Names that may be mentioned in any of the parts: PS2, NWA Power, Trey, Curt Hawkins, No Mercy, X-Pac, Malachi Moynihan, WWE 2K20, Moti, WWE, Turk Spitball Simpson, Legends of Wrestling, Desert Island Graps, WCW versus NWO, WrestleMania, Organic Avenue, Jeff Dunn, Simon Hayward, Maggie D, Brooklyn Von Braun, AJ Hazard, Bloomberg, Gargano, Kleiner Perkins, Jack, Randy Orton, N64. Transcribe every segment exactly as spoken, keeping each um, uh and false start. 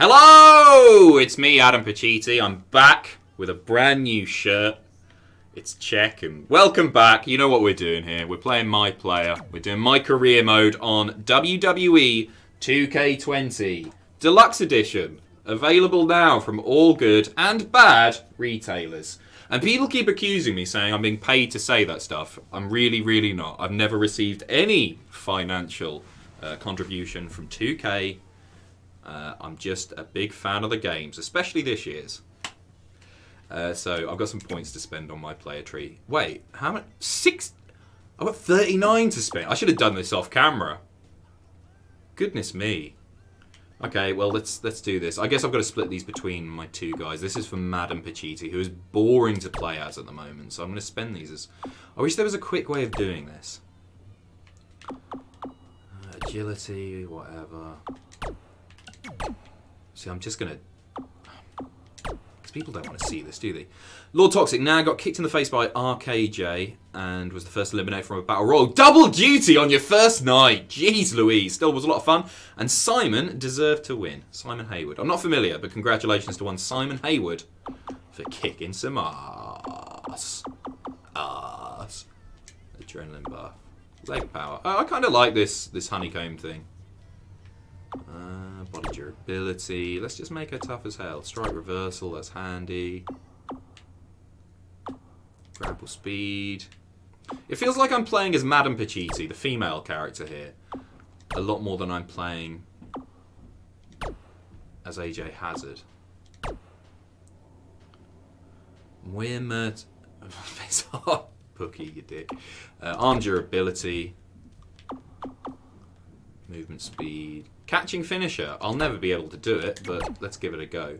Hello! It's me, Adam Pacitti. I'm back with a brand new shirt. It's Czech and welcome back. You know what we're doing here. We're playing my player. We're doing my career mode on W W E two K twenty. Deluxe Edition. Available now from all good and bad retailers. And people keep accusing me, saying I'm being paid to say that stuff. I'm really, really not. I've never received any financial uh, contribution from two K. Uh, I'm just a big fan of the games, especially this year's. Uh, so I've got some points to spend on my player tree. Wait, how much? Six? I've got thirty-nine to spend. I should have done this off camera. Goodness me. Okay, well, let's let's do this. I guess I've got to split these between my two guys. This is for Madame Pacitti, who is boring to play as at the moment. So I'm going to spend these as... I wish there was a quick way of doing this. Uh, agility, whatever. See, I'm just going to... Because people don't want to see this, do they? Lord Toxic now got kicked in the face by R K J and was the first eliminated from a battle royal. Double duty on your first night. Jeez Louise. Still was a lot of fun. And Simon deserved to win. Simon Hayward. I'm not familiar, but congratulations to one Simon Hayward for kicking some ass. Ass. Adrenaline bar. Leg power. Oh, I kind of like this, this honeycomb thing. Uh, body durability. Let's just make her tough as hell. Strike reversal. That's handy. Grapple speed. It feels like I'm playing as Madame Pacitti, the female character here, a lot more than I'm playing as A J Hazard. We're murder. Face off, Pookie, you dick. Uh, arm durability. Movement speed. Catching finisher. I'll never be able to do it, but let's give it a go.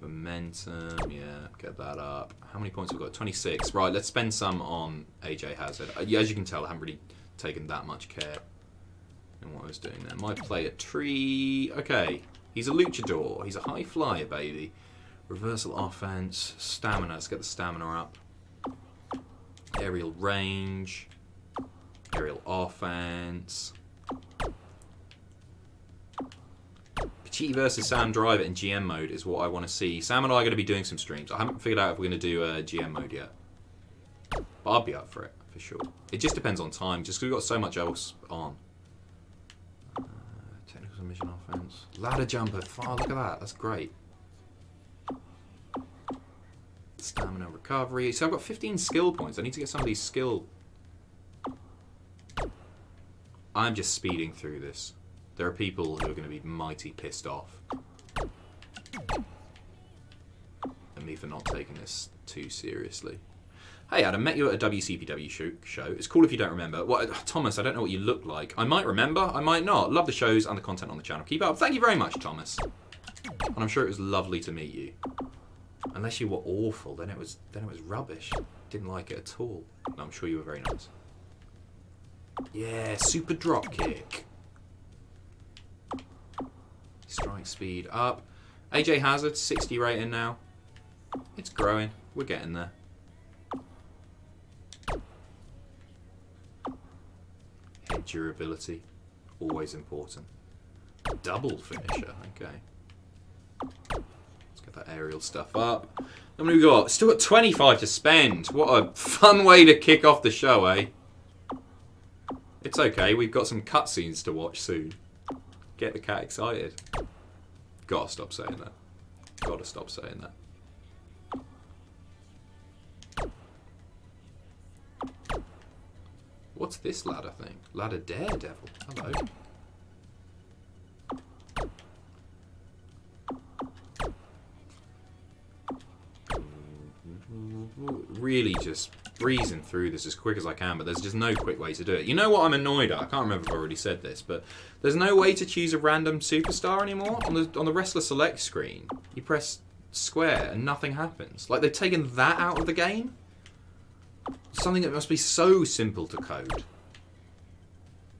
Momentum. Yeah, get that up. How many points have we got? twenty-six. Right, let's spend some on A J Hazard. As you can tell, I haven't really taken that much care in what I was doing there. My player tree. Okay. He's a luchador. He's a high flyer, baby. Reversal offense. Stamina. Let's get the stamina up. Aerial range. Aerial offense. Pacitti versus Sam Driver in G M mode is what I want to see. Sam and I are going to be doing some streams. I haven't figured out if we're going to do uh, G M mode yet. But I'll be up for it, for sure. It just depends on time, just because we've got so much else on. Uh, technical submission offense. Ladder jumper. Oh, look at that. That's great. Stamina recovery. So I've got fifteen skill points. I need to get some of these skill... I'm just speeding through this. There are people who are going to be mighty pissed off. And me for not taking this too seriously. Hey Adam, met you at a W C P W show. It's cool if you don't remember. What, Thomas, I don't know what you look like. I might remember, I might not. Love the shows and the content on the channel. Keep up. Thank you very much, Thomas. And I'm sure it was lovely to meet you. Unless you were awful, then it was, then it was rubbish. Didn't like it at all. No, I'm sure you were very nice. Yeah, super drop kick. Strike speed up. A J Hazard, sixty rating now. It's growing. We're getting there. Head durability, always important. Double finisher, okay. Let's get that aerial stuff up. How many we got? Still got twenty-five to spend. What a fun way to kick off the show, eh? It's okay, we've got some cutscenes to watch soon. Get the cat excited. Gotta stop saying that. Gotta stop saying that. What's this ladder thing? Ladder Daredevil. Hello. Really just breezing through this as quick as I can, but there's just no quick way to do it. You know what I'm annoyed at? I can't remember if I've already said this, but there's no way to choose a random superstar anymore. On the on the wrestler select screen, you press square and nothing happens. Like, they've taken that out of the game? Something that must be so simple to code.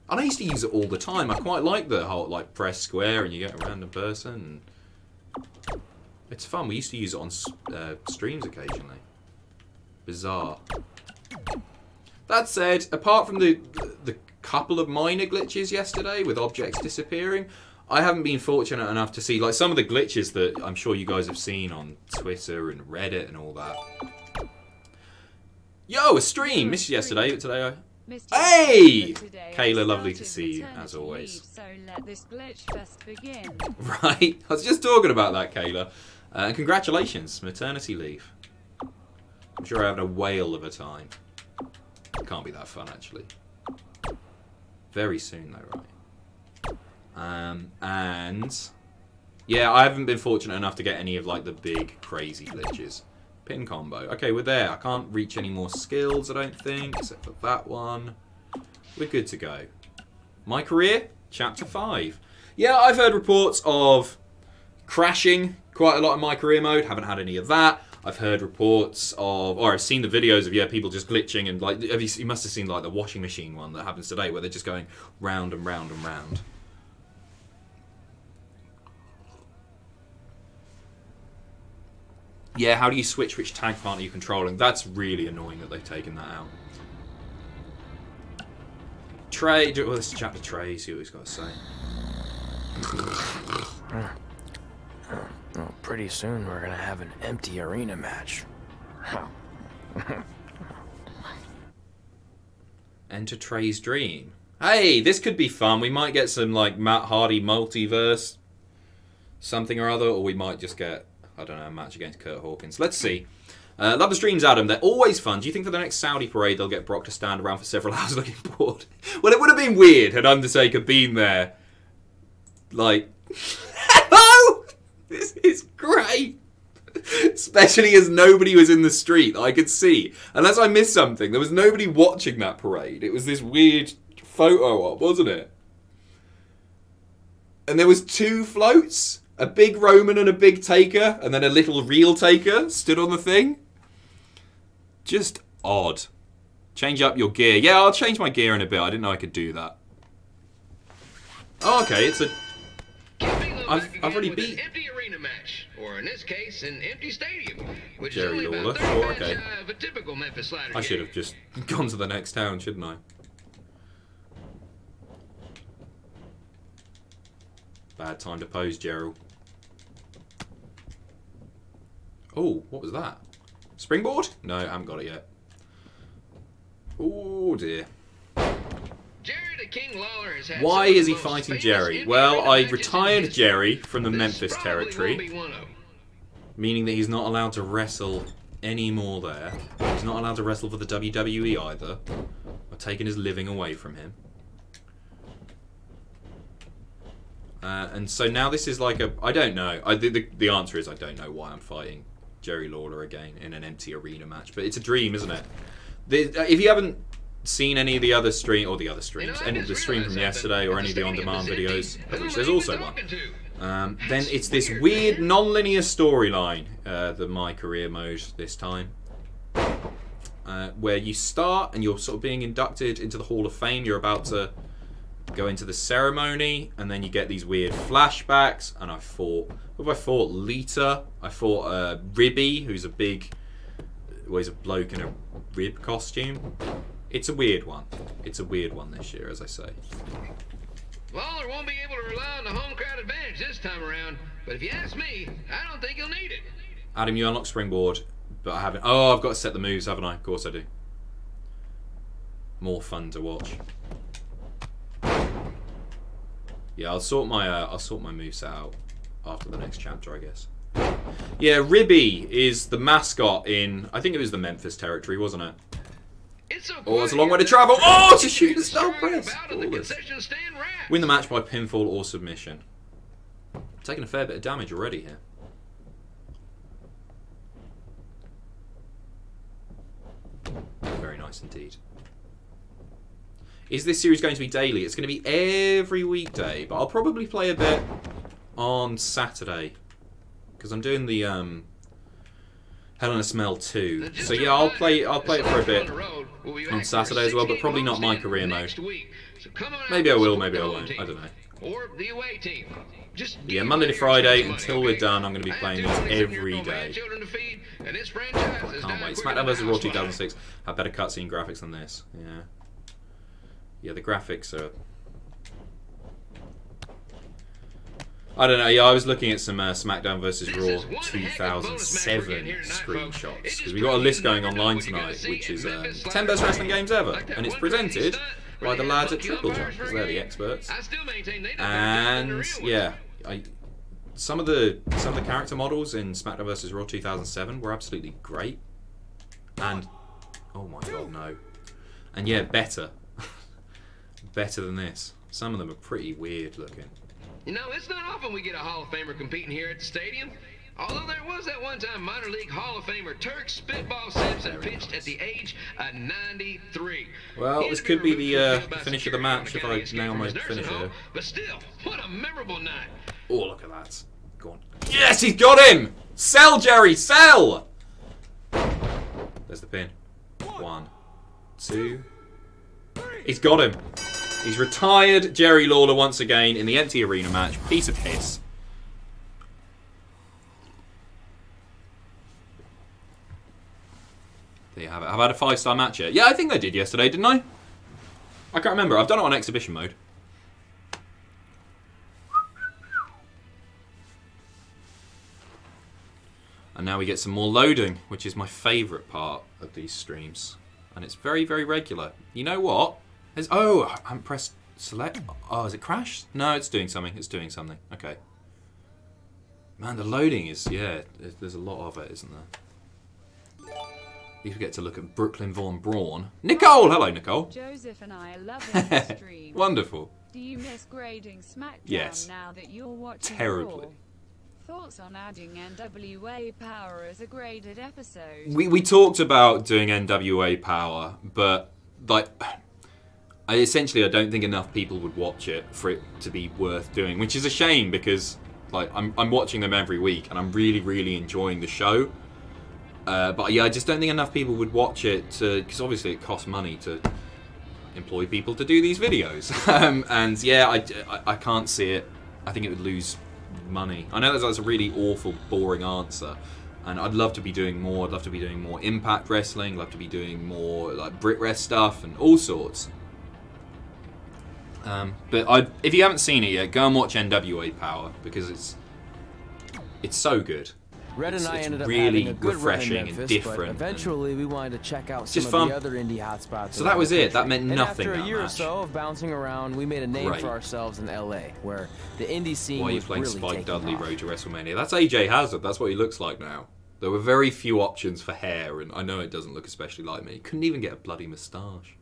And I used to use it all the time. I quite like the whole, like, press square and you get a random person. It's fun. We used to use it on uh, streams occasionally. Bizarre. That said, apart from the, the couple of minor glitches yesterday with objects disappearing, I haven't been fortunate enough to see, like, some of the glitches that I'm sure you guys have seen on Twitter and Reddit and all that. Yo, a stream! Missed you yesterday, today I... Hey! Kayla, lovely to see you, as always. Right, I was just talking about that, Kayla. Uh, and congratulations, maternity leave. I'm sure I had a whale of a time. Can't be that fun, actually. Very soon, though, right? Um, and... Yeah, I haven't been fortunate enough to get any of, like, the big, crazy glitches. Pin combo. Okay, we're there. I can't reach any more skills, I don't think, except for that one. We're good to go. My career? Chapter five. Yeah, I've heard reports of crashing quite a lot in my career mode. Haven't had any of that. I've heard reports of, or I've seen the videos of, yeah, people just glitching and, like, have you, you must have seen, like, the washing machine one that happens today where they're just going round and round and round. Yeah, how do you switch which tag partner you're controlling? That's really annoying that they've taken that out. Trey, do, well, let's chat to Trey, see what he's got to say. Well, pretty soon we're going to have an empty arena match. Enter Trey's dream. Hey, this could be fun. We might get some, like, Matt Hardy multiverse something or other, or we might just get... I don't know, a match against Curt Hawkins. Let's see. Uh, love the streams, Adam. They're always fun. Do you think for the next Saudi parade they'll get Brock to stand around for several hours looking bored? Well, it would have been weird had Undertaker been there. Like, hello! This is great! Especially as nobody was in the street that I could see. Unless I missed something. There was nobody watching that parade. It was this weird photo op, wasn't it? And there was two floats? A big Roman and a big Taker, and then a little real Taker stood on the thing. Just odd. Change up your gear. Yeah, I'll change my gear in a bit. I didn't know I could do that. Oh, okay, it's a... I've, I've already beat... empty arena match, or in this case, an empty stadium. Which Jerry Lawler. Oh, okay. I should have just gone to the next town, shouldn't I? Bad time to pose, Gerald. Oh, what was that? Springboard? No, I haven't got it yet. Oh, dear. Why is he fighting Jerry? Well, I retired Jerry from the Memphis territory, meaning that he's not allowed to wrestle anymore there. He's not allowed to wrestle for the W W E either. I've taken his living away from him. Uh, and so now this is like a... I don't know. I, the, the answer is I don't know why I'm fighting Jerry Lawler again in an empty arena match. But it's a dream, isn't it? The, uh, if you haven't seen any of the other stream... Or the other streams. You know, any of the stream from yesterday or any of the on-demand videos, of which there's also one. Um, then it's this weird non-linear storyline. Uh, the My Career Mode this time. Uh, where you start and you're sort of being inducted into the Hall of Fame. You're about to... go into the ceremony, and then you get these weird flashbacks. And I fought, what have I fought? Lita. I fought uh, Ribby, who's a big, well, he's a bloke in a rib costume. It's a weird one. It's a weird one this year, as I say. Lawler won't be able to rely on the home crowd advantage this time around, but if you ask me, I don't think he'll need it. Adam, you unlock springboard, but I haven't. Oh, I've got to set the moves, haven't I? Of course I do. More fun to watch. Yeah, I'll sort my uh, I'll sort my moveset out after the next chapter, I guess. Yeah, Ribby is the mascot in, I think it was the Memphis territory, wasn't it? It's so oh, it's a long way to travel. Oh, it's a shoot and style press. Win the match by pinfall or submission. I'm taking a fair bit of damage already here. Very nice indeed. Is this series going to be daily? It's going to be every weekday, but I'll probably play a bit on Saturday because I'm doing the um, Hell in a Smell two. So yeah, I'll play. I'll play it for a bit on Saturday as well, but probably not my career mode. Maybe I will. Maybe I won't. I don't know. Yeah, Monday to Friday until we're done. I'm going to be playing this every day. I can't wait. SmackDown versus. Raw two thousand six had better cutscene graphics than this. Yeah. Yeah, the graphics are I don't know. Yeah, I was looking at some uh, SmackDown versus. Raw two thousand seven screenshots because we got a list going online tonight, which is um, ten best wrestling games ever, and it's presented by the lads at Triple Jump because they're the experts. And yeah, I, some of the some of the character models in SmackDown versus. Raw two thousand seven were absolutely great, and oh my god, no, and yeah, better, better than this. Some of them are pretty weird looking. You know, it's not often we get a Hall of Famer competing here at the stadium. Although there was that one time minor league Hall of Famer Turk Spitball Simpson pitched nice. At the age of ninety-three. Well, this could be the uh, finish of the match if I nail my finish here. But still, what a memorable night. Oh, look at that. Go on. Yes, he's got him! Sell, Jerry, sell! There's the pin. One, two, three. He's got him. He's retired Jerry Lawler once again in the empty arena match. Piece of piss. There you have it. Have I had a five-star match yet? Yeah, I think I did yesterday, didn't I? I can't remember. I've done it on exhibition mode. And now we get some more loading, which is my favourite part of these streams. And it's very, very regular. You know what? There's, oh, I haven't pressed select. Oh, has it crashed? No, it's doing something. It's doing something. Okay. Man, the loading is, yeah, there's a lot of it, isn't there? You get to look at Brooklyn Von Braun. Nicole! Hello, Nicole. Joseph and I love the stream. Wonderful. Do you miss grading SmackDown yes. now that you're watching? Terribly. Raw? Thoughts on adding N W A Power as a graded episode? We, we talked about doing N W A Power, but, like... I essentially, I don't think enough people would watch it for it to be worth doing, which is a shame because, like, I'm I'm watching them every week and I'm really really enjoying the show. Uh, but yeah, I just don't think enough people would watch it because obviously it costs money to employ people to do these videos. um, and yeah, I, I I can't see it. I think it would lose money. I know that's, that's a really awful, boring answer. And I'd love to be doing more. I'd love to be doing more Impact Wrestling. I'd love to be doing more like Brit Rest stuff and all sorts. Um, but I'd, if you haven't seen it yet, go and watch N W A Power because it's it's so good. Red and it's, I it's ended really up a good refreshing Memphis, and different. Eventually, we wanted to check out some of fun. the other indie hotspots. So that was it. That meant nothing. And after a year or so of bouncing around, we made a name Great. for ourselves in L A, where the indie scene Why are you was playing really Spike Dudley off. Road to WrestleMania? That's A J Hazard. That's what he looks like now. There were very few options for hair, and I know it doesn't look especially like me. Couldn't even get a bloody moustache.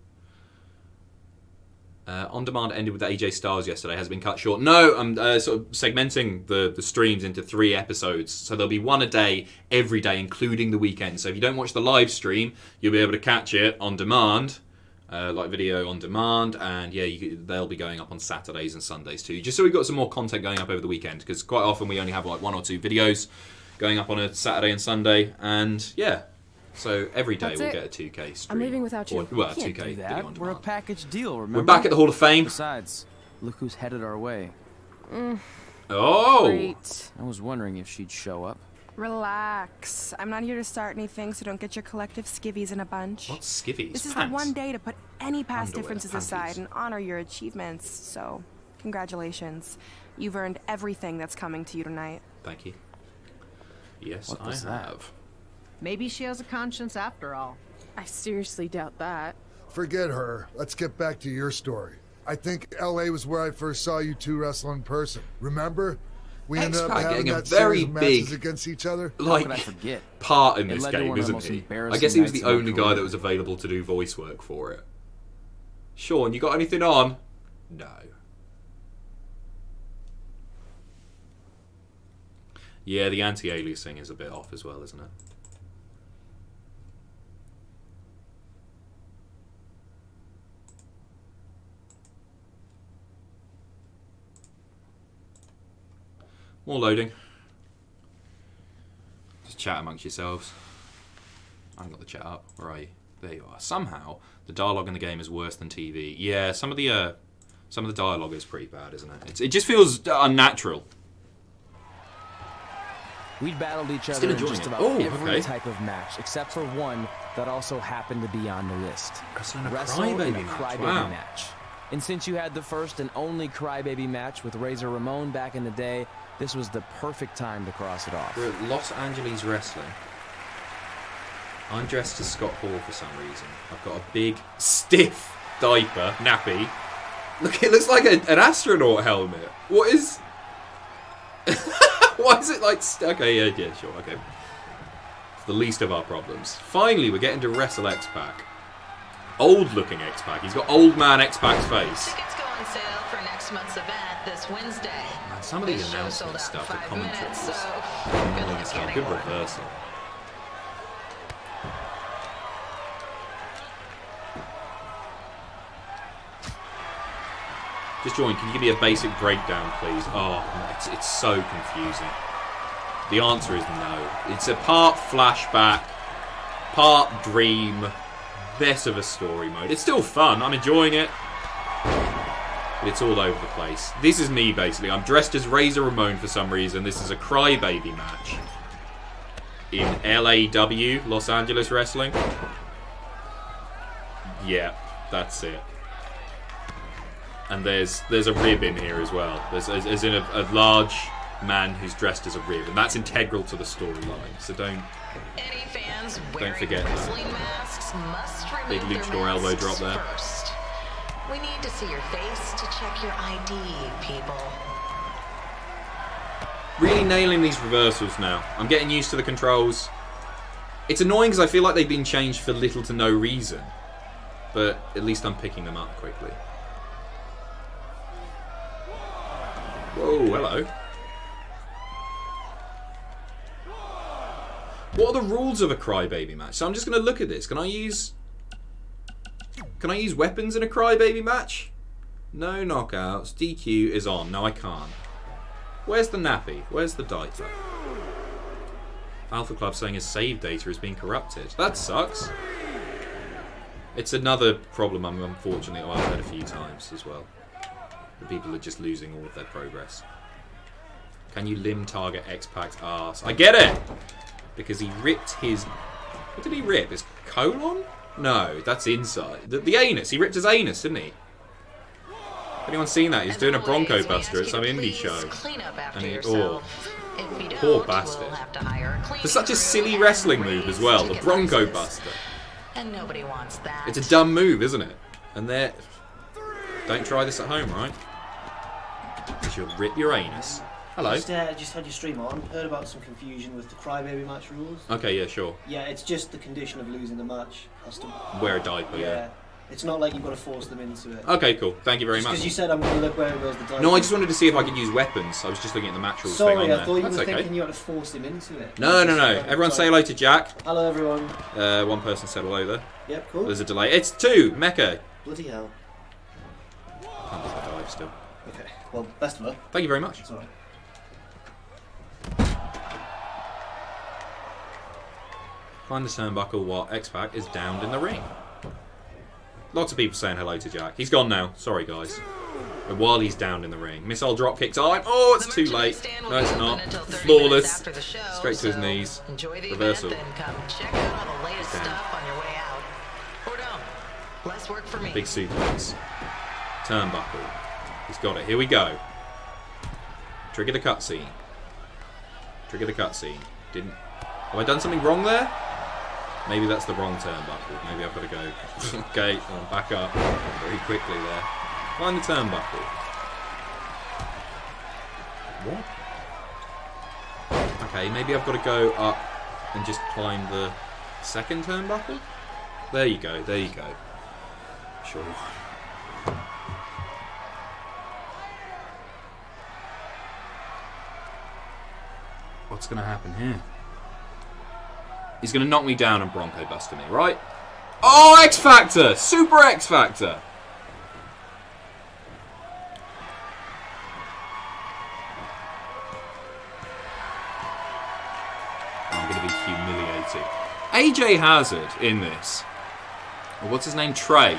Uh, On Demand ended with A J Styles yesterday, has been cut short. No, I'm uh, sort of segmenting the, the streams into three episodes. So there'll be one a day, every day, including the weekend. So if you don't watch the live stream, you'll be able to catch it on demand, uh, like video on demand. And yeah, you, they'll be going up on Saturdays and Sundays too. Just so we've got some more content going up over the weekend, because quite often we only have like one or two videos going up on a Saturday and Sunday. And yeah. So every day we'll get a two K stream. I'm leaving without you. Or, well, you can't do that. We're a package deal, remember? We're back at the Hall of Fame. Besides, look who's headed our way. Mm. Oh! Great. I was wondering if she'd show up. Relax. I'm not here to start anything, so don't get your collective skivvies in a bunch. What skivvies? This is pants. the one day to put any past Underwear, differences panties. aside and honor your achievements. So, congratulations. You've earned everything that's coming to you tonight. Thank you. Yes, what I have. That? Maybe she has a conscience after all. I seriously doubt that. Forget her. Let's get back to your story. I think L A was where I first saw you two wrestle in person. Remember? We ended up having that series of matches against each other. Like, I forget? part in this game, isn't he? I guess he was the only guy that was available to do voice work for it. Sean, you got anything on? No. Yeah, the anti-aliasing is a bit off as well, isn't it? More loading. Just chat amongst yourselves. I haven't got the chat up. Where are you? There you are. Somehow the dialogue in the game is worse than T V. Yeah, some of the uh, some of the dialogue is pretty bad, isn't it? It's, it just feels unnatural. We'd battled each other in just about oh, every okay. type of match, except for one that also happened to be on the list. Wrestle in a crybaby match. Wow. match. And since you had the first and only Crybaby match with Razor Ramon back in the day, this was the perfect time to cross it off. We're at Los Angeles Wrestling. I'm dressed as Scott Hall for some reason. I've got a big, stiff diaper, nappy. Look, it looks like a, an astronaut helmet. What is... Why is it like... Okay, yeah, yeah, sure, okay. It's the least of our problems. Finally, we're getting to wrestle X-Pac. Old-looking X-Pac. He's got old man X-Pac's face. Tickets go on sale for next month's event this Wednesday. Oh, man, some of the announcement stuff, the commentaries. So good, good reversal. Just join. Can you give me a basic breakdown, please? Oh, it's, it's so confusing. The answer is no. It's a part flashback, part dream, best of a story mode. It's still fun. I'm enjoying it. But it's all over the place. This is me, basically. I'm dressed as Razor Ramon for some reason. This is a Crybaby match in L A W, Los Angeles Wrestling. Yeah, that's it. And there's there's a rib in here as well. There's as in a, a large man who's dressed as a rib, and that's integral to the storyline. So don't Any fans don't forget wrestling that. Masks must Big luchador elbow drop there. First. We need to see your face to check your I D, people. Really nailing these reversals now. I'm getting used to the controls. It's annoying because I feel like they've been changed for little to no reason, but at least I'm picking them up quickly. Whoa, hello. What are the rules of a Crybaby match? So I'm just going to look at this. Can I use... Can I use weapons in a Crybaby match? No knockouts. D Q is on. No, I can't. Where's the nappy? Where's the diaper? Alpha Club saying his save data is being corrupted. That sucks. It's another problem I'm unfortunately I've heard a few times as well. The people are just losing all of their progress. Can you limb target X-Pac's arse? I get it! Because he ripped his... What did he rip? His colon? No, that's inside. The, the anus. He ripped his anus, didn't he? Anyone seen that? He's doing a Bronco Buster at some indie show. And he, oh, poor bastard. For such a silly wrestling move as well. The Bronco Buster. And nobody wants that. It's a dumb move, isn't it? And they're... Don't try this at home, right? Because you'll rip your anus. Hello. Just, uh, just had your stream on. Heard about some confusion with the Crybaby match rules. Okay, yeah, sure. Yeah, it's just the condition of losing the match. Wear a diaper. Yeah. yeah. It's not like you've got to force them into it. Okay, cool. Thank you very just much. Because you said I'm going to look where it goes the diaper. No, I just wanted to see if I could use weapons. I was just looking at the match rules Sorry, thing on there. Sorry, I thought you That's were okay. thinking you had to force him into it. No, no, no. no. Everyone say hello to Jack. Hello, everyone. Uh, one person said hello there. Yep, cool. There's a delay. It's two. Mecha. Bloody hell. Can't do the dive still. Okay, well, best of luck. Thank you very much. It's all right. Find the turnbuckle while X-Pac is downed in the ring. Lots of people saying hello to Jack. He's gone now. Sorry, guys. But while he's downed in the ring. Missile dropkick time. Oh, it's too late. No, it's not. Flawless. Straight to his knees. Reversal. Damn. Big suplex. Turnbuckle. He's got it. Here we go. Trigger the cutscene. Trigger the cutscene. Didn't. Have I done something wrong there? Maybe that's the wrong turnbuckle. Maybe I've got to go. Okay, I'll back up very quickly there. Find the turnbuckle. What? Okay, maybe I've got to go up and just climb the second turnbuckle. There you go. There you go. Sure. What's going to happen here? He's going to knock me down and Bronco Buster me, right? Oh, X-Factor! Super X-Factor! I'm going to be humiliated. A J Hazard in this. What's his name? Trey.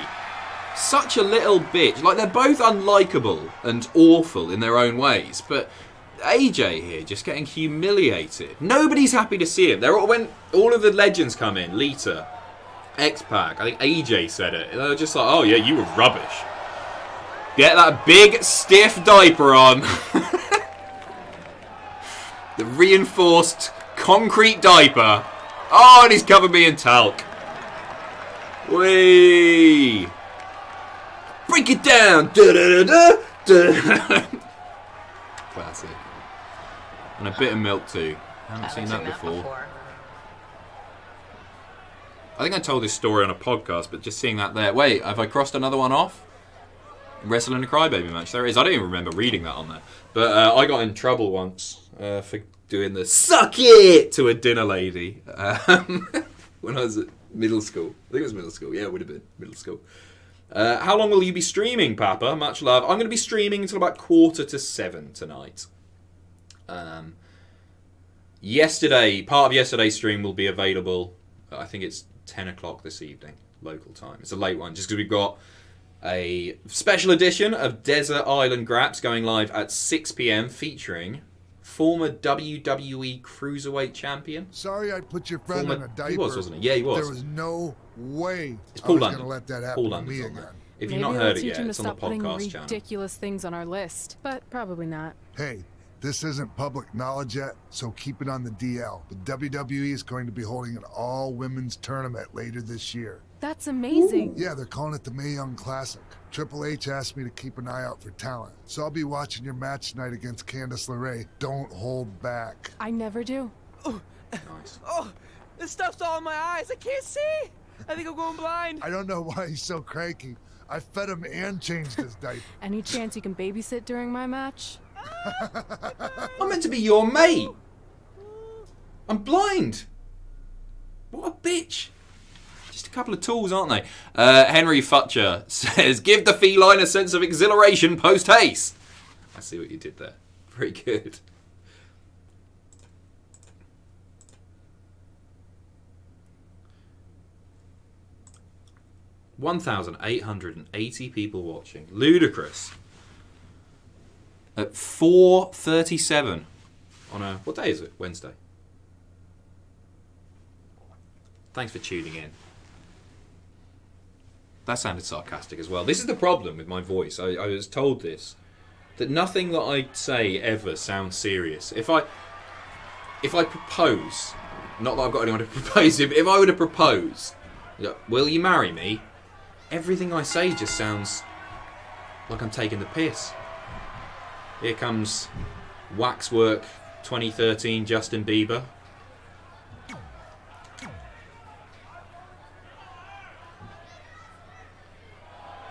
Such a little bitch. Like, they're both unlikable and awful in their own ways, but... A J here just getting humiliated. Nobody's happy to see him. They're all, when all of the legends come in, Lita, X-Pac, I think A J said it. They're just like, oh yeah, you were rubbish. Get that big, stiff diaper on. The reinforced concrete diaper. Oh, and he's covered me in talc. Whee! Break it down! Da, da, da, da. Classic. And a bit of milk too. I haven't, I haven't seen, seen that, that before. before. I think I told this story on a podcast, but just seeing that there. Wait, have I crossed another one off? Wrestling a Crybaby match. There it is. I don't even remember reading that on there. But uh, I got in trouble once uh, for doing the suck it to a dinner lady um, when I was at middle school. I think it was middle school. Yeah, it would have been middle school. Uh, how long will you be streaming, Papa? Much love. I'm going to be streaming until about quarter to seven tonight. Um, yesterday, part of yesterday's stream will be available. I think it's ten o'clock this evening, local time. It's a late one, just because we've got a special edition of Desert Island Graps going live at six p m featuring former W W E Cruiserweight Champion. Sorry I put your friend former, in a diaper. He was, wasn't he? Yeah, he was. There was no way it's Paul I was London. Gonna let that happen Paul to me again. If you've not heard it yet, it's on the podcast channel. Maybe we'll teach him to stop putting ridiculous things on our list, but probably not. Hey, this isn't public knowledge yet, so keep it on the D L. The W W E is going to be holding an all-women's tournament later this year. That's amazing. Ooh. Yeah, they're calling it the Mae Young Classic. Triple H asked me to keep an eye out for talent, so I'll be watching your match tonight against Candice LeRae. Don't hold back. I never do. Oh, nice. Oh, this stuff's all in my eyes. I can't see. I think I'm going blind. I don't know why he's so cranky. I fed him and changed his diaper. Any chance you can babysit during my match? I'm meant to be your mate. I'm blind. What a bitch. Just a couple of tools, aren't they? Uh, Henry Futcher says, give the feline a sense of exhilaration post-haste. I see what you did there. Pretty good. one thousand eight hundred eighty people watching. Ludicrous. At four thirty-seven on a... What day is it? Wednesday. Thanks for tuning in. That sounded sarcastic as well. This is the problem with my voice. I, I was told this. That nothing that I say ever sounds serious. If I... If I propose... Not that I've got anyone to propose to, but if I were to propose... Will you marry me? Everything I say just sounds... Like I'm taking the piss. Here comes Waxwork twenty thirteen Justin Bieber.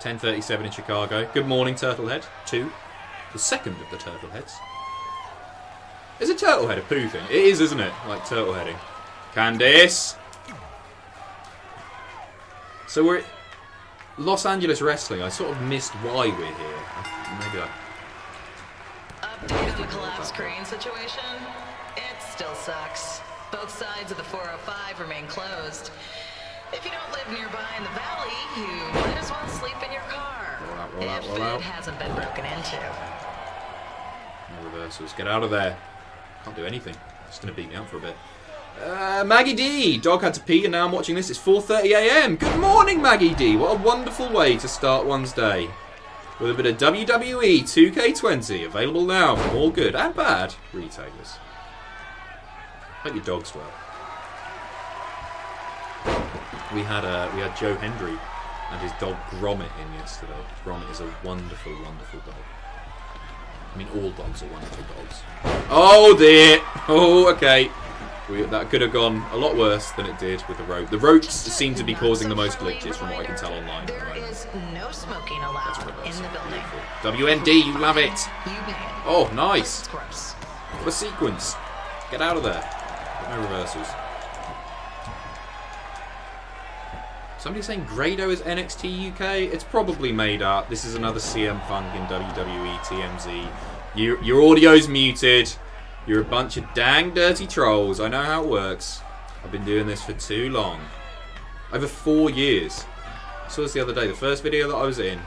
ten thirty-seven in Chicago. Good morning, Turtlehead. Two. The second of the Turtleheads. Is a Turtlehead a poo thing? It is, isn't it? Like Turtleheading. Candice! So we're at Los Angeles Wrestling. I sort of missed why we're here. Maybe I... Update on the collapsed crane situation. It still sucks. Both sides of the four oh five remain closed. If you don't live nearby in the valley, you might as well sleep in your car. Roll out, roll out, roll if food out. hasn't been broken into. No reversals. Get out of there. Can't do anything. It's going to beat me up for a bit. Uh, Maggie D. Dog had to pee and now I'm watching this. It's four thirty a m Good morning, Maggie D. What a wonderful way to start one's day. With a bit of W W E two K twenty available now from all good and bad retailers. Hope your dog's well. We had uh, we had Joe Hendry and his dog Gromit in yesterday. Gromit is a wonderful, wonderful dog. I mean, all dogs are wonderful dogs. Oh dear! Oh, okay. We, that could have gone a lot worse than it did with the rope. The ropes seem to be causing the most glitches from what I can tell online. There right. is no smoking allowed in the building. W N D, you love it. Oh, nice. What a sequence. Get out of there. No reversals. Somebody's saying Grado is N X T U K. It's probably made up. This is another C M Funk in W W E T M Z. You, your audio's muted. You're a bunch of dang dirty trolls. I know how it works. I've been doing this for too long. Over four years. I saw this the other day. The first video that I was in,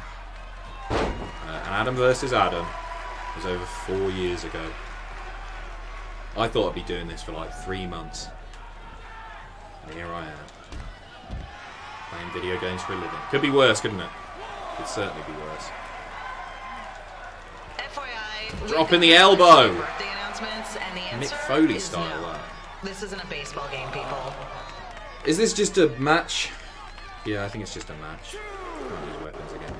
uh, and Adam versus Adam, was over four years ago. I thought I'd be doing this for like three months. And here I am. Playing video games for a living. Could be worse, couldn't it? Could certainly be worse. Dropping the elbow. The announcements and the answer Mick Foley is style. No. This isn't a baseball game, people. Is this just a match? Yeah, I think it's just a match. Can't use weapons again.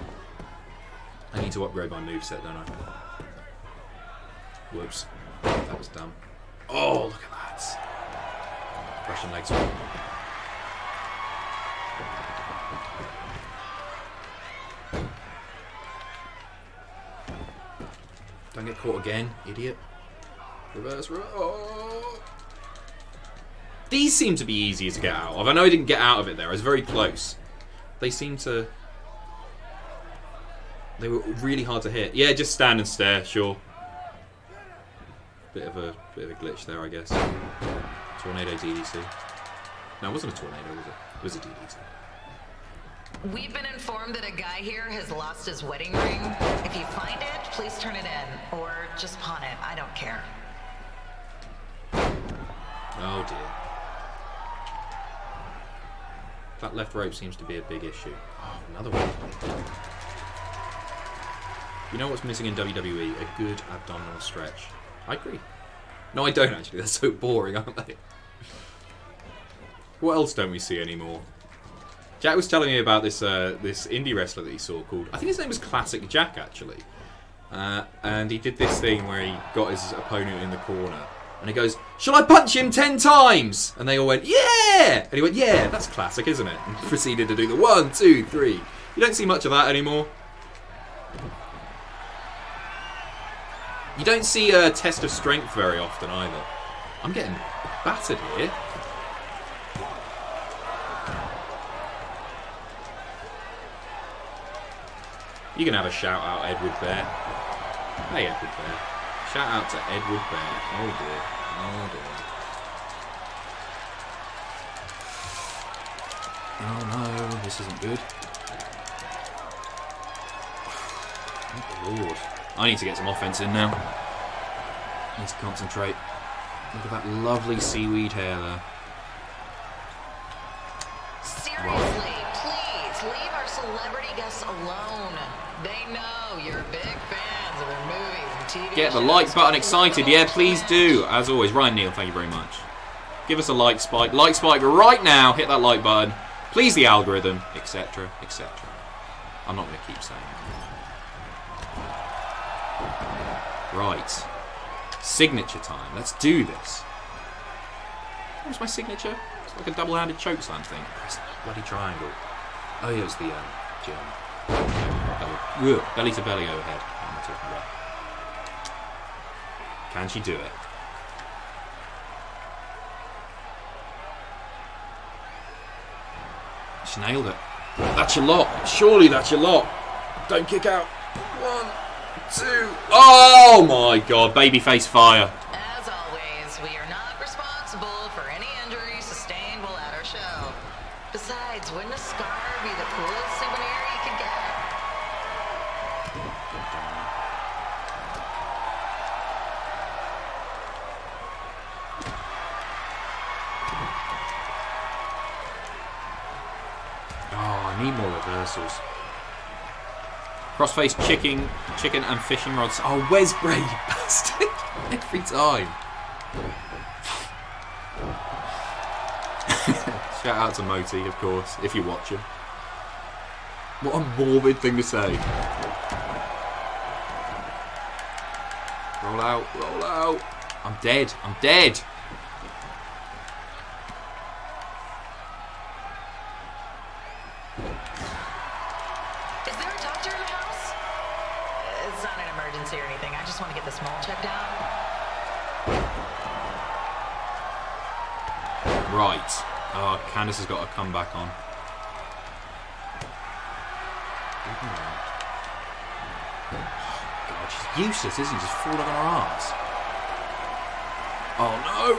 I need to upgrade my moveset, don't I? Whoops. That was dumb. Oh, look at that. Russian legs. Don't get caught again, idiot. Reverse roll. Oh. These seem to be easier to get out of. I know I didn't get out of it there. I was very close. They seem to... They were really hard to hit. Yeah, just stand and stare, sure. Bit of a bit of a glitch there, I guess. Tornado D D T. No, it wasn't a tornado, was it? It was a D D T. We've been informed that a guy here has lost his wedding ring. If you find it, please turn it in, or just pawn it. I don't care. Oh dear. That left rope seems to be a big issue. Oh, another one. You know what's missing in W W E? A good abdominal stretch. I agree. No, I don't actually. They're so boring, aren't they? What else don't we see anymore? Jack was telling me about this uh, this indie wrestler that he saw called... I think his name was Classic Jack, actually. Uh, and he did this thing where he got his opponent in the corner. And he goes, "Shall I punch him ten times?" And they all went, "Yeah!" And he went, "Yeah, that's classic, isn't it?" And proceeded to do the one, two, three. You don't see much of that anymore. You don't see a test of strength very often, either. I'm getting battered here. You can have a shout out, Edward Bear. Hey, Edward Bear. Shout out to Edward Bear. Oh dear. Oh dear. Oh no, this isn't good. Thank the Lord. I need to get some offense in now. I need to concentrate. Look at that lovely seaweed hair there. Seriously, wow. Please leave our celebrity guests alone. They know you're big fans of their movies and T V. Get the like button excited, yeah, please do. As always, Ryan Neal, thank you very much. Give us a like spike, like spike right now. Hit that like button, please the algorithm, et cetera, et cetera. I'm not going to keep saying that. Right, signature time. Let's do this. What's my signature? It's like a double-handed chokeslam thing. Press bloody triangle. Oh, yeah, it's the um, gym. Belly, belly to belly overhead. I'm not talking about. Can she do it? She nailed it. That's your lot. Surely that's your lot. Don't kick out. One, two. Oh my God! Babyface fire. As always, we are not responsible for any injury sustained while at our show. Besides, wouldn't a scar be the coolest souvenir you could get? Oh, I need more reversals. Crossface chicken, chicken and fishing rods. Oh, where's Bray, you bastard? Every time. Shout out to Moti, of course, if you watch him. What a morbid thing to say. Roll out, roll out. I'm dead, I'm dead. Is there a doctor in the house? It's not an emergency or anything. I just want to get this mole checked out. Right. Oh, Candice has got a comeback on. God, she's useless, isn't she? Just falling on her arms. Oh no!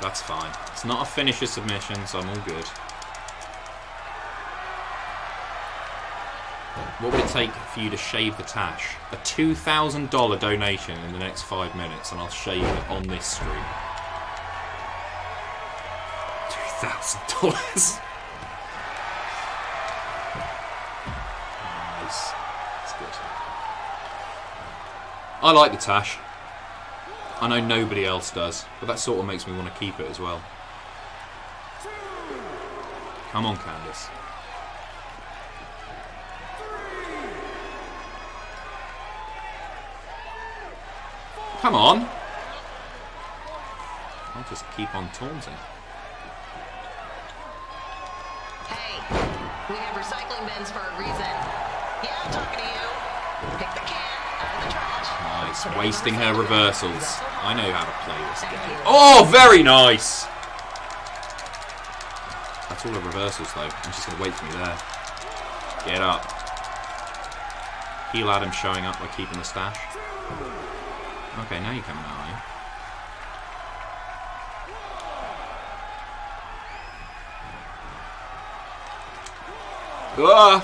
That's fine. It's not a finisher submission, so I'm all good. What would it take for you to shave the tash? A two thousand dollar donation in the next five minutes, and I'll shave it on this stream. Thousand dollars. Nice. That's good. I like the Tash. I know nobody else does, but that sort of makes me want to keep it as well. Come on, Candice. Come on. I'll just keep on taunting. Hey, we have recycling bins for a reason. Yeah, I'm talking to you. Pick the can out of the trash. Nice, wasting her reversals. I know how to play this game. Oh, very nice. That's all the reversals, though. I'm just going to wait for me there. Get up. Heel Adam showing up by keeping the stash. Okay, now you're coming out, are you? Uh,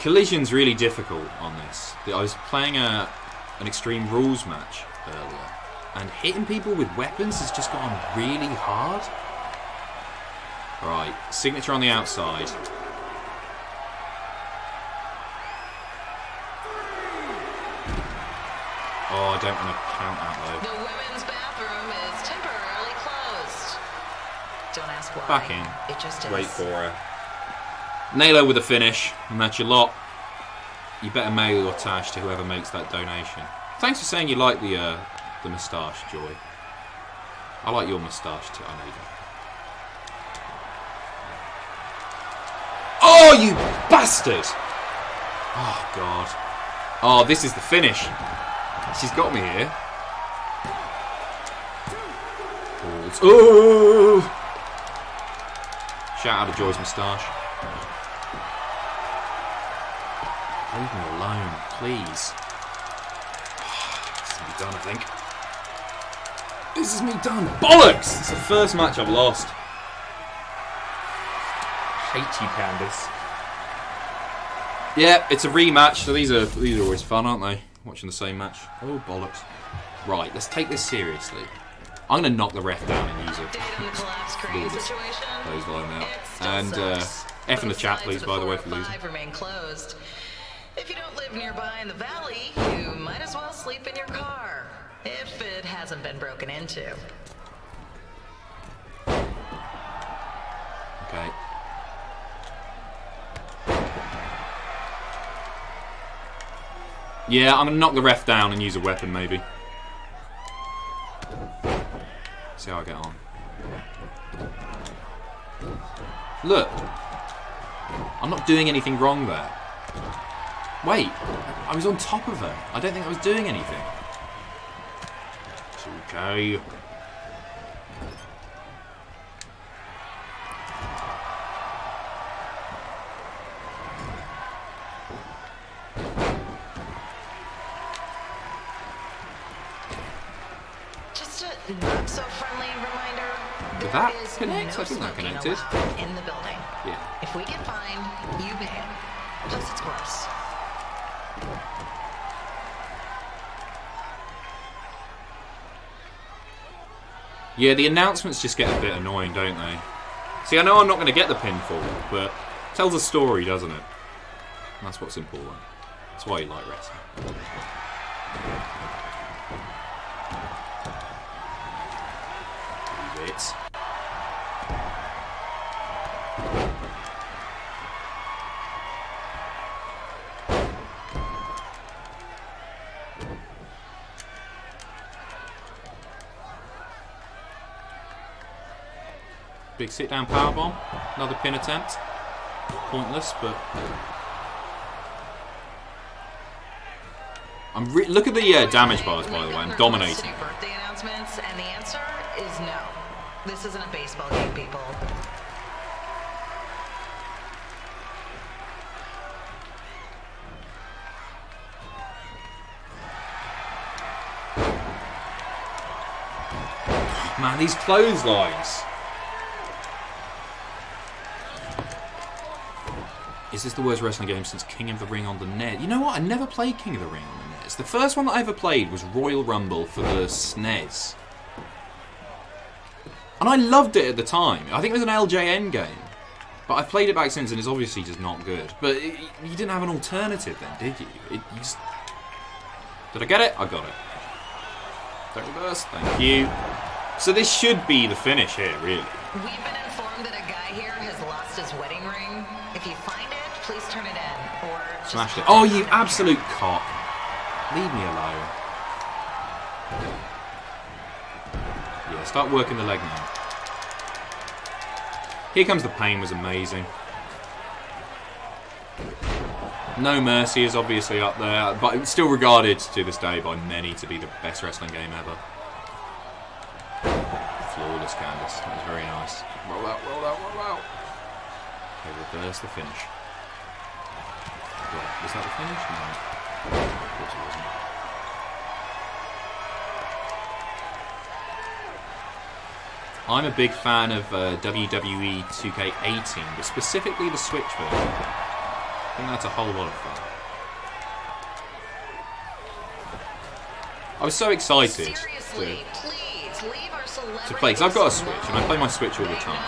collision's really difficult on this. I was playing a, an Extreme Rules match earlier, and hitting people with weapons has just gone really hard. Right, signature on the outside. Oh, I don't want to count that though. The women's bathroom is temporarily closed. Don't ask why. Back in. It just Wait is. for her. Nail her with a finish, and that's your lot. You better mail your Tash to whoever makes that donation. Thanks for saying you like the uh, the moustache, Joy. I like your moustache too. I know you do. Oh, you bastard! Oh God. Oh, this is the finish. She's got me here. Oh! Shout out to Joy's moustache. Leave me alone, please. This is me done, I think. This is me done. Bollocks! It's the first match I've lost. I hate you, Candice. Yeah, it's a rematch, so these are these are always fun, aren't they? Watching the same match. Oh, bollocks. Right, let's take this seriously. I'm going to knock the ref down and use it. Those line out. And uh, F in the chat, please, by the way, for losing. If you don't live nearby in the valley, you might as well sleep in your car. If it hasn't been broken into. Okay. Yeah, I'm gonna knock the ref down and use a weapon, maybe. See how I get on. Look! I'm not doing anything wrong there. Wait, I was on top of her. I don't think I was doing anything. It's okay. Connect? I think that connected. In the building. Yeah. If we get fined, you pay. Plus it's worse. Yeah, the announcements just get a bit annoying, don't they? See, I know I'm not going to get the pinfall, but it tells a story, doesn't it? And that's what's important. That's why you like wrestling. It's big sit-down powerbomb. Another pin attempt. Pointless, but I'm re look at the uh, damage bars, by the way. I'm dominating. Birthday announcements, and the answer is no. This isn't a baseball game, people. Man, these clotheslines. Is this the worst wrestling game since King of the Ring on the N E S? You know what? I never played King of the Ring on the N E S. The first one that I ever played was Royal Rumble for the S N E S. And I loved it at the time. I think it was an L J N game. But I've played it back since and it's obviously just not good. But it, you didn't have an alternative then, did you? It, you just, Did I get it? I got it. Don't reverse. Thank you. So this should be the finish here, really. We've been informed that a guy here has lost his wedding ring. If you find it, please turn it in. Or just smashed it. Oh, you absolute cock. Leave me alone. Yeah, start working the leg now. Here Comes the Pain was amazing. No Mercy is obviously up there, but it's still regarded to this day by many to be the best wrestling game ever. Flawless, Candice. That was very nice. Roll out, roll out, roll out. Okay, reverse the finish. Wait, was that the finish? No. Of course it wasn't. I'm a big fan of uh, W W E two K eighteen, but specifically the Switch version. I think that's a whole lot of fun. I was so excited to, to play, because I've got a Switch, and I play my Switch all the time.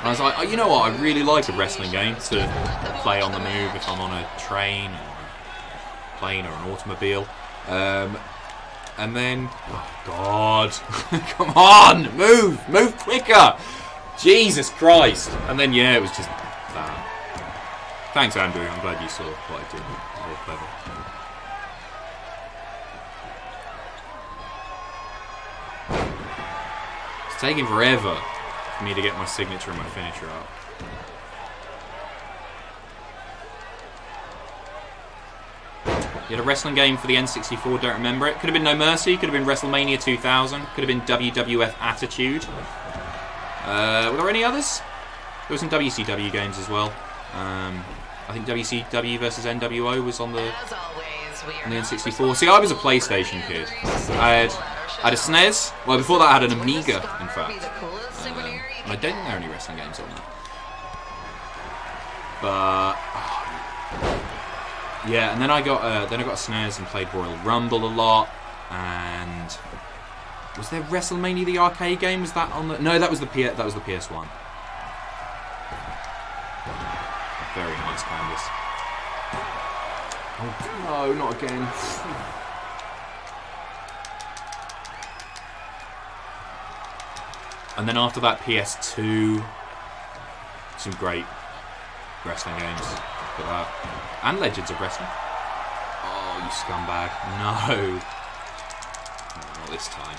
And I was like, oh, you know what, I really like a wrestling game to play on the move if I'm on a train, or a plane, or an automobile. Um, And then, oh God, come on, move, move quicker. Jesus Christ. And then, yeah, it was just that. Thanks, Andrew, I'm glad you saw what I did. Very clever. It's taking forever for me to get my signature and my finisher up. You had a wrestling game for the N sixty-four, don't remember it. Could have been No Mercy, could have been WrestleMania two thousand, could have been W W F Attitude. Uh, were there any others? There were some W C W games as well. Um, I think W C W versus N W O was on the, on the N sixty-four. See, I was a PlayStation kid. I had, I had a S N E S. Well, before that I had an Amiga, in fact. Um, and I don't think there are any wrestling games on that. But... Oh. Yeah, and then I got uh, then I got a S N E S and played Royal Rumble a lot. And was there WrestleMania the arcade game? Was that on the? No, that was the P that was the P S one. Very nice, Candice. Oh no, not again. And then after that, P S two. Some great wrestling games. Look at that. And Legends of Wrestling. Oh, you scumbag. No. No, not this time.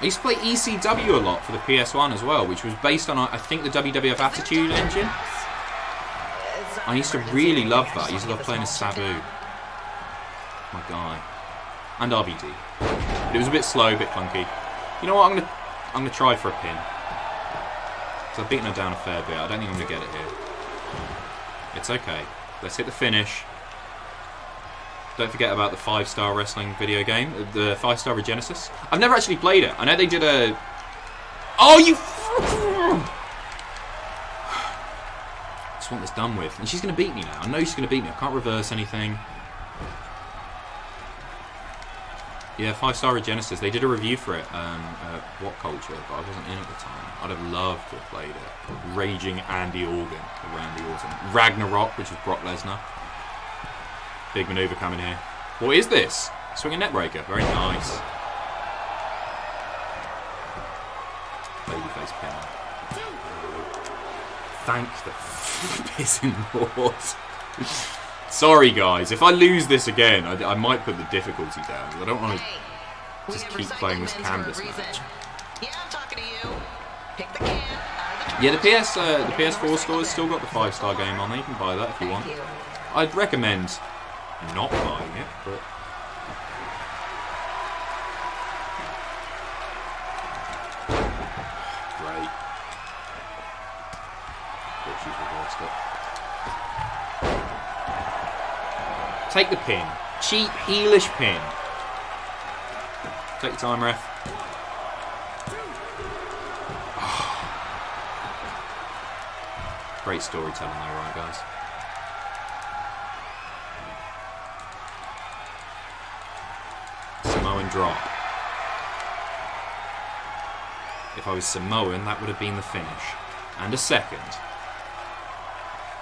I used to play E C W a lot for the P S one as well, which was based on, I think, the W W F Attitude engine. I used to really love that. I used to love playing as Sabu. My guy. And R V D. But it was a bit slow, a bit clunky. You know what? I'm going to... I'm going to try for a pin. So I've beaten her down a fair bit. I don't think I'm going to get it here. It's okay. Let's hit the finish. Don't forget about the five-star wrestling video game. The five-star Regenesis. I've never actually played it. I know they did a... Oh, you... I just want this done with. And she's going to beat me now. I know she's going to beat me. I can't reverse anything. Yeah, five-star Regenesis. They did a review for it, um, uh, What Culture, but I wasn't in at the time. I'd have loved to have played it. Raging Andy Orton, or Randy Orton. Ragnarok, which is Brock Lesnar. Big maneuver coming here. What is this? Swinging net breaker. Very nice. Babyface pin. Thank the pissing lord. Sorry guys, if I lose this again, I, I might put the difficulty down. I don't want to hey, just keep playing this Candice match. Yeah, I'm talking to you. Pick the can out of the yeah, the P S, uh, the P S four store's still got the five-star game on there. You can buy that if you want. I'd recommend not buying it, but great. I thought she's reversed it. Take the pin. Cheap, heelish pin. Take your time, ref. Oh. Great storytelling there, right, guys? Samoan drop. If I was Samoan, that would have been the finish. and a second.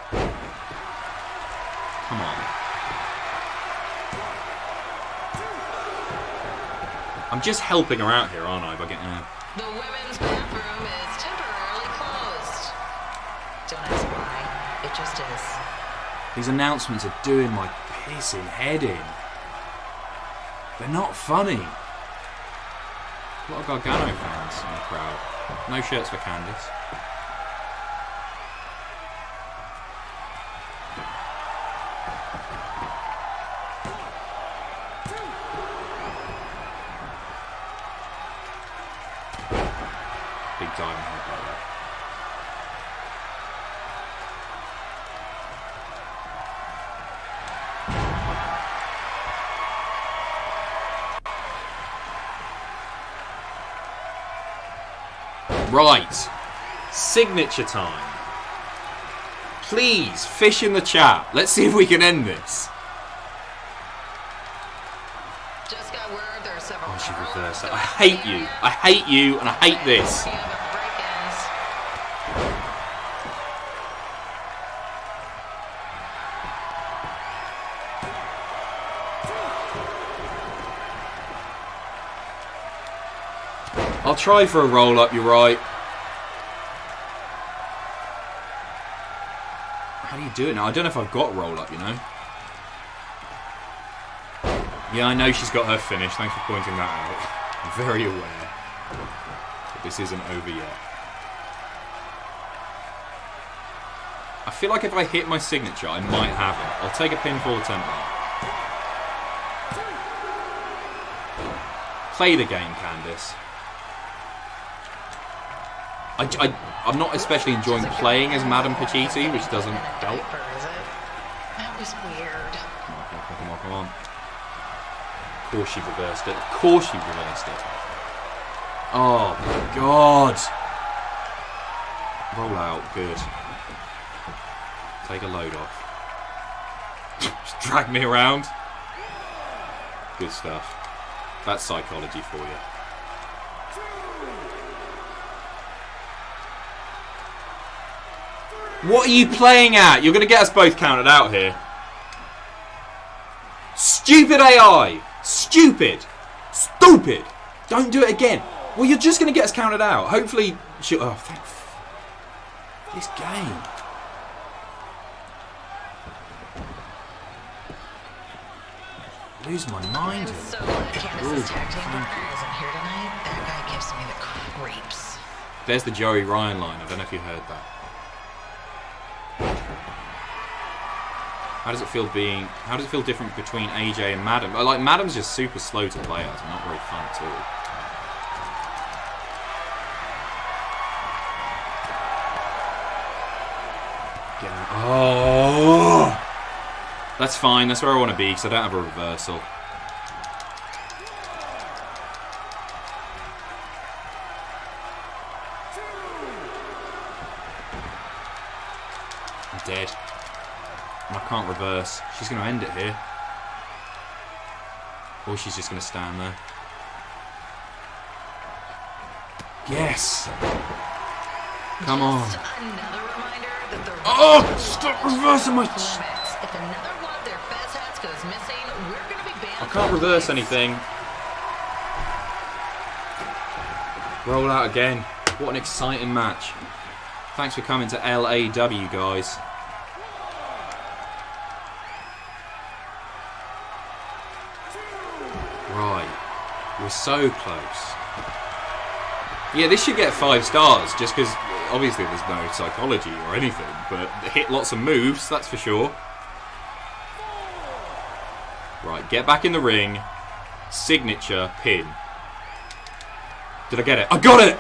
Come on. I'm just helping her out here, aren't I, by getting her... The women's bathroom is temporarily closed. Don't ask why, it just is. These announcements are doing my pissing head in. They're not funny. A lot of Gargano fans in the crowd. No shirts for Candice. Big diving head by that. Right, signature time. Please, fish in the chat. Let's see if we can end this. Just got word there are several. Oh, she reversed that. I hate you. I hate you, and I hate this. I'll try for a roll-up, you're right. How do you do it now? I don't know if I've got a roll-up, you know. Yeah, I know she's got her finish. Thanks for pointing that out. I'm very aware. But this isn't over yet. I feel like if I hit my signature, I might have it. I'll take a pinfall attempt. Play the game, Candice. I, I, I'm not especially enjoying playing as Madame Pacitti, which doesn't help. That was weird. Come on, come on, come on. Of course she reversed it. Of course she reversed it. Oh, my God. Roll out. Good. Take a load off. Just drag me around. Good stuff. That's psychology for you. What are you playing at? You're going to get us both counted out here. Stupid A I. Stupid. Stupid. Don't do it again. Well, you're just going to get us counted out. Hopefully... She, oh, thank... This game. I lose my mind. I'm so glad Candice's tag team partner isn't here tonight. That guy gives me the creeps. There's the Joey Ryan line. I don't know if you heard that. How does it feel being? How does it feel different between A J and Madame? Like Madame's just super slow to play as, not very fun at all. Yeah. Oh, that's fine. That's where I want to be because I don't have a reversal. I'm dead. And I can't reverse. She's going to end it here. Or she's just going to stand there. Yes! Come on. Oh! Stop reversing my... I can't reverse anything. Roll out again. What an exciting match. Thanks for coming to L A W, guys. We're so close. Yeah, this should get five stars, just because obviously there's no psychology or anything, but hit lots of moves, that's for sure. Right, get back in the ring. Signature pin. Did I get it? I got it!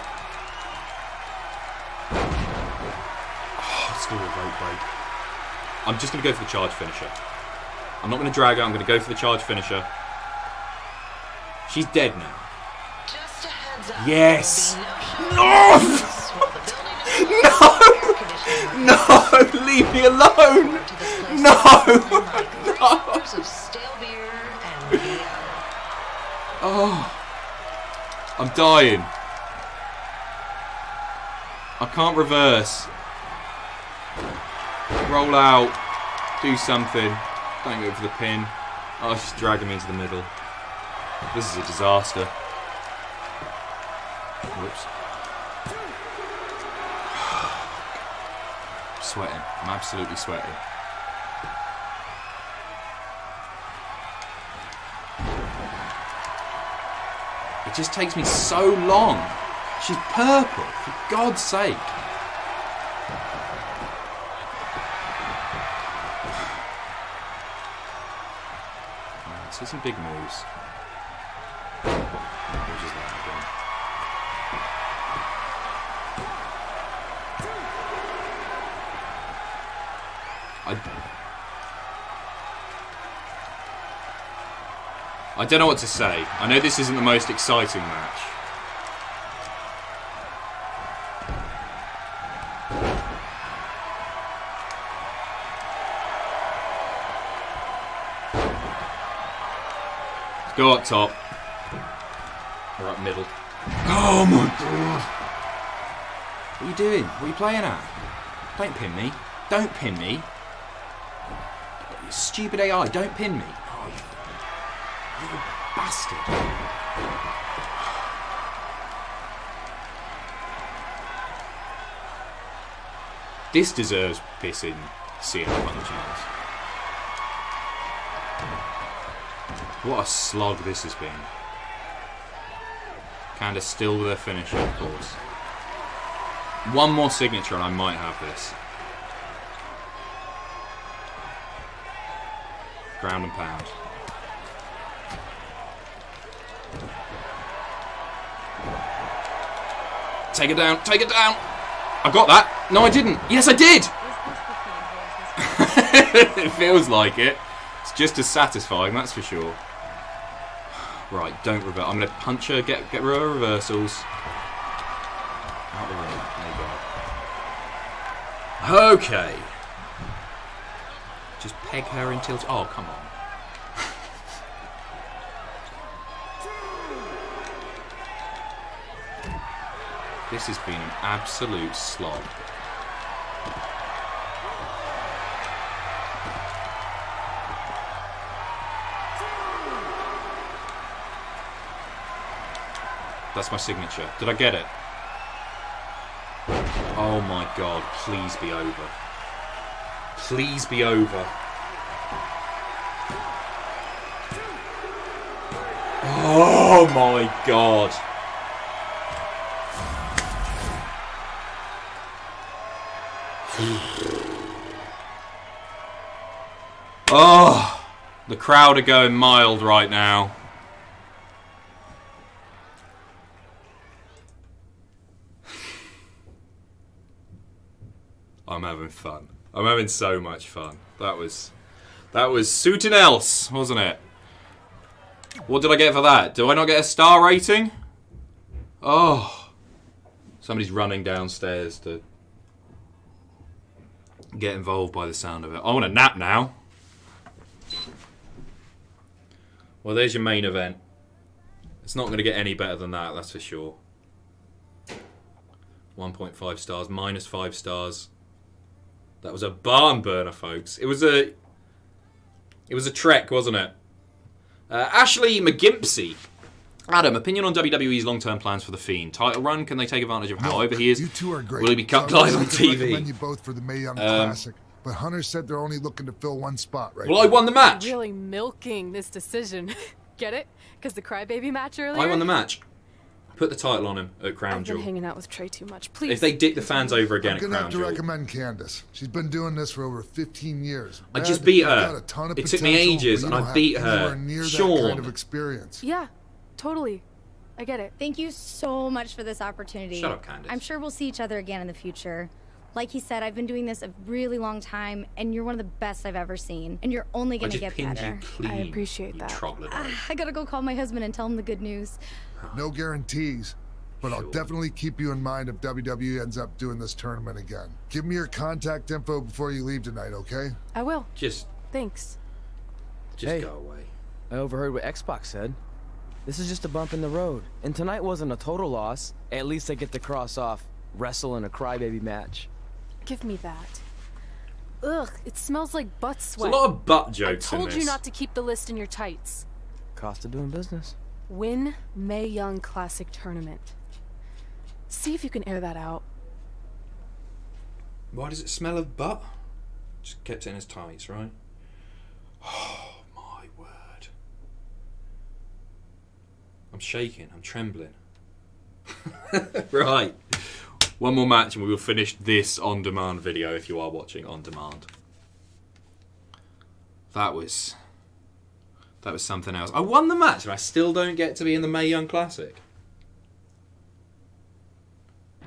Oh, it's gonna be a rope break. I'm just going to go for the charge finisher. I'm not going to drag her, I'm going to go for the charge finisher. She's dead now. Just a heads up. Yes. No. No. No. Leave me alone. No. No. Oh. I'm dying. I can't reverse. Roll out. Do something. Don't go for the pin. Oh, just drag him into the middle. This is a disaster. Whoops. I'm sweating. I'm absolutely sweating. It just takes me so long. She's purple, for God's sake. Alright, so some big moves. I don't know what to say. I know this isn't the most exciting match. Let's go up top. Or up middle. Oh my God! What are you doing? What are you playing at? Don't pin me. Don't pin me. You stupid A I, don't pin me. You bastard. This deserves pissing C M punches. What a slog this has been. Candice still with her finisher, of course. One more signature and I might have this. Ground and pound. Take it down, take it down. I got that. No, I didn't. Yes, I did. It feels like it. It's just as satisfying, that's for sure. Right, don't reverse. I'm going to punch her, get, get rid of her reversals. Out the ring. There you go. Okay. Just peg her until... Oh, come on. This has been an absolute slog. That's my signature. Did I get it? Oh my God, please be over. Please be over. Oh my God. Oh, the crowd are going mild right now. I'm having fun. I'm having so much fun. That was, that was something else, wasn't it? What did I get for that? Do I not get a star rating? Oh, somebody's running downstairs to get involved by the sound of it. I want a nap now. Well, there's your main event. It's not going to get any better than that, that's for sure. one point five stars, minus five stars. That was a barn burner, folks. It was a... It was a trek, wasn't it? Uh, Ashley McGimpsey. Adam, opinion on W W E's long-term plans for The Fiend. Title run, can they take advantage of how no, over he is? You two are great. Will he be cut live on T V? I recommend you both for the Mae Young Classic. Um, But Hunter said they're only looking to fill one spot right now. Well, I won the match. Really milking this decision. Get it? Because the crybaby match earlier. I won the match. Put the title on him at Crown Jewel. I've been hanging out with Trey too much. Please. If they dick the fans over again at Crown Jewel. I'm gonna have to recommend Candice. She's been doing this for over fifteen years. I just beat her. It took me ages, and I beat her. Sean. Kind of experience. Yeah, totally. I get it. Thank you so much for this opportunity. Shut up, Candice. I'm sure we'll see each other again in the future. Like he said, I've been doing this a really long time, and you're one of the best I've ever seen. And you're only going to get better. Clean, I appreciate that. Uh, I gotta go call my husband and tell him the good news. No guarantees, but sure. I'll definitely keep you in mind if W W E ends up doing this tournament again. Give me your contact info before you leave tonight, okay? I will. Just thanks. Just hey, go away. I overheard what X-Pac said. This is just a bump in the road, and tonight wasn't a total loss. At least I get the cross off, wrestle in a crybaby match. Give me that. Ugh, it smells like butt sweat. There's a lot of butt jokes in this. I told you not to keep the list in your tights. Cost of doing business. Win Mae Young Classic Tournament. See if you can air that out. Why does it smell of butt? Just kept it in his tights, right? Oh, my word. I'm shaking. I'm trembling. Right. One more match and we will finish this on-demand video if you are watching on-demand. That was... That was something else. I won the match and I still don't get to be in the Mae Young Classic.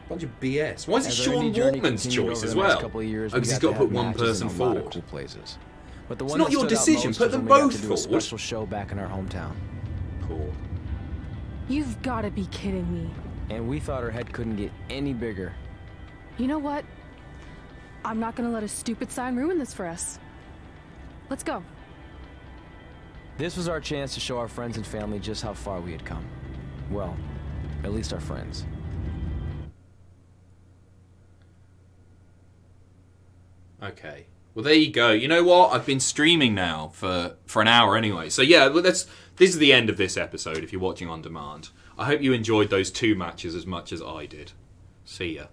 Bunch of B S. Why is it Sean Waltman's choice as well? Oh, because he's got to put one person forward. Cool places. But the one it's not your decision. Put them both forward. Special show back in our hometown. Cool. You've got to be kidding me. And we thought her head couldn't get any bigger. You know what? I'm not going to let a stupid sign ruin this for us. Let's go. This was our chance to show our friends and family just how far we had come. Well, at least our friends. Okay. Well, there you go. You know what? I've been streaming now for, for an hour anyway. So, yeah, that's, this is the end of this episode if you're watching on demand. I hope you enjoyed those two matches as much as I did. See ya.